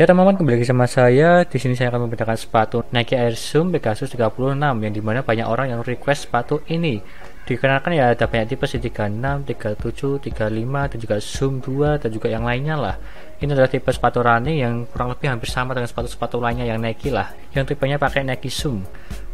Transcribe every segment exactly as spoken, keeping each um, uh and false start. Ya teman-teman, kembali lagi sama saya. Di sini saya akan membedakan sepatu Nike Air Zoom Pegasus tiga puluh enam yang dimana banyak orang yang request sepatu ini. Dikarenakan ya ada banyak tipe sih, tiga puluh enam, tiga puluh tujuh, tiga puluh lima, dan juga Zoom dua, dan juga yang lainnya lah. Ini adalah tipe sepatu running yang kurang lebih hampir sama dengan sepatu-sepatu lainnya yang Nike lah, yang tipenya pakai Nike Zoom.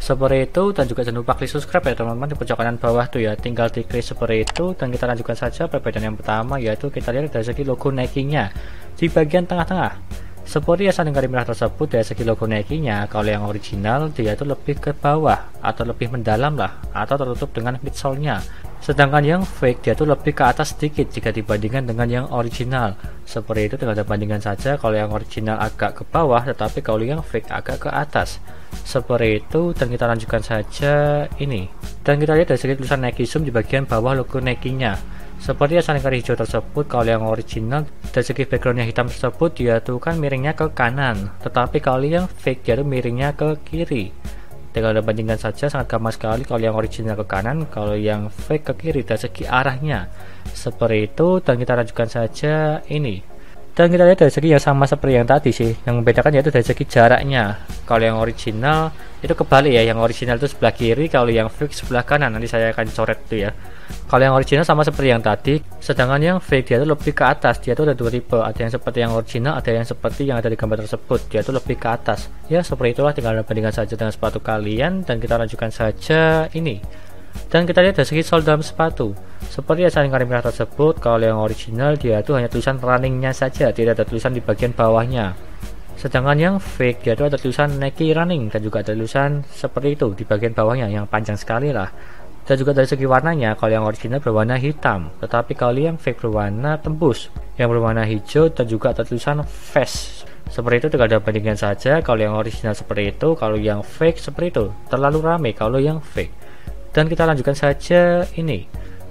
Seperti itu, dan juga jangan lupa klik subscribe ya teman-teman, di pojok kanan bawah tuh ya, tinggal diklik seperti itu. Dan kita lanjutkan saja perbedaan yang pertama, yaitu kita lihat dari segi logo Nike-nya di bagian tengah-tengah. Seperti hiasan lingkar merah tersebut, dari segi logo Nike-nya, kalau yang original dia itu lebih ke bawah atau lebih mendalam lah, atau tertutup dengan midsole-nya. Sedangkan yang fake dia itu lebih ke atas sedikit jika dibandingkan dengan yang original. Seperti itu, tinggal ada bandingan saja, kalau yang original agak ke bawah, tetapi kalau yang fake agak ke atas. Seperti itu, dan kita lanjutkan saja ini. Dan kita lihat dari segi tulisan Nike Zoom di bagian bawah logo Nike-nya. Seperti yang lingkar hijau tersebut, kalau yang original dari segi backgroundnya hitam tersebut dia tuh kan miringnya ke kanan, tetapi kalau yang fake dia tuh miringnya ke kiri. Tinggal ada bandingkan saja, sangat gampang sekali, kalau yang original ke kanan, kalau yang fake ke kiri dari segi arahnya. Seperti itu, dan kita lanjutkan saja ini. Dan kita lihat dari segi yang sama seperti yang tadi sih, yang membedakan yaitu dari segi jaraknya. Kalau yang original itu kebalik ya, yang original itu sebelah kiri, kalau yang fake sebelah kanan. Nanti saya akan coret itu ya. Kalau yang original sama seperti yang tadi, sedangkan yang fake dia itu lebih ke atas. Dia itu ada dua tipe, ada yang seperti yang original, ada yang seperti yang ada di gambar tersebut, dia itu lebih ke atas. Ya seperti itulah, tinggal bandingkan saja dengan sepatu kalian. Dan kita lanjutkan saja ini. Dan kita lihat dari segi sol dalam sepatu. Seperti yang lingkar merah tersebut, kalau yang original dia itu hanya tulisan runningnya saja, tidak ada tulisan di bagian bawahnya. Sedangkan yang fake dia itu ada tulisan Nike Running, dan juga ada tulisan seperti itu di bagian bawahnya yang panjang sekali lah. Dan juga dari segi warnanya, kalau yang original berwarna hitam, tetapi kalau yang fake berwarna tembus, yang berwarna hijau, dan juga ada tulisan face. Seperti itu, tidak ada bandingan saja, kalau yang original seperti itu, kalau yang fake seperti itu. Terlalu ramai kalau yang fake. Dan kita lanjutkan saja ini.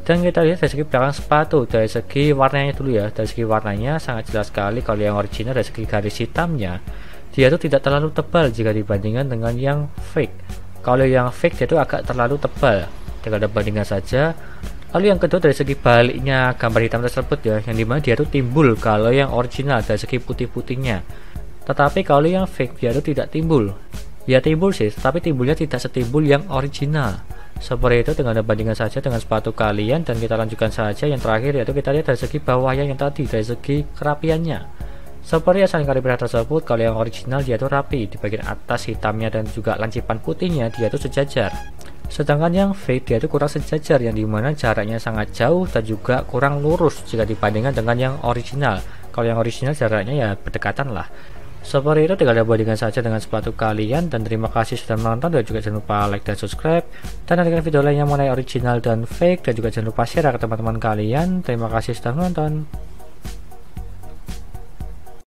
Dan kita lihat dari segi belakang sepatu, dari segi warnanya dulu ya. Dari segi warnanya sangat jelas sekali, kalau yang original dari segi garis hitamnya dia itu tidak terlalu tebal jika dibandingkan dengan yang fake. Kalau yang fake dia itu agak terlalu tebal, tinggal ada bandingan saja. Lalu yang kedua, dari segi baliknya gambar hitam tersebut ya, yang dimana dia itu timbul kalau yang original dari segi putih-putihnya, tetapi kalau yang fake dia itu tidak timbul. Ya timbul sih, tapi timbulnya tidak setimbul yang original. Seperti itu, tinggal ada bandingan saja dengan sepatu kalian. Dan kita lanjutkan saja yang terakhir, yaitu kita lihat dari segi bawahnya yang tadi, dari segi kerapiannya. Seperti yang lingkar merah tersebut, kalau yang original dia itu rapi, di bagian atas hitamnya dan juga lancipan putihnya dia itu sejajar. Sedangkan yang fake dia itu kurang sejajar, yang dimana jaraknya sangat jauh dan juga kurang lurus jika dibandingkan dengan yang original. Kalau yang original jaraknya ya berdekatan lah. Seperti itu, tinggal ada bandingan saja dengan sepatu kalian. Dan terima kasih sudah menonton, dan juga jangan lupa like dan subscribe. Dan nantikan video lainnya mengenai original dan fake, dan juga jangan lupa share ke teman-teman kalian. Terima kasih sudah menonton.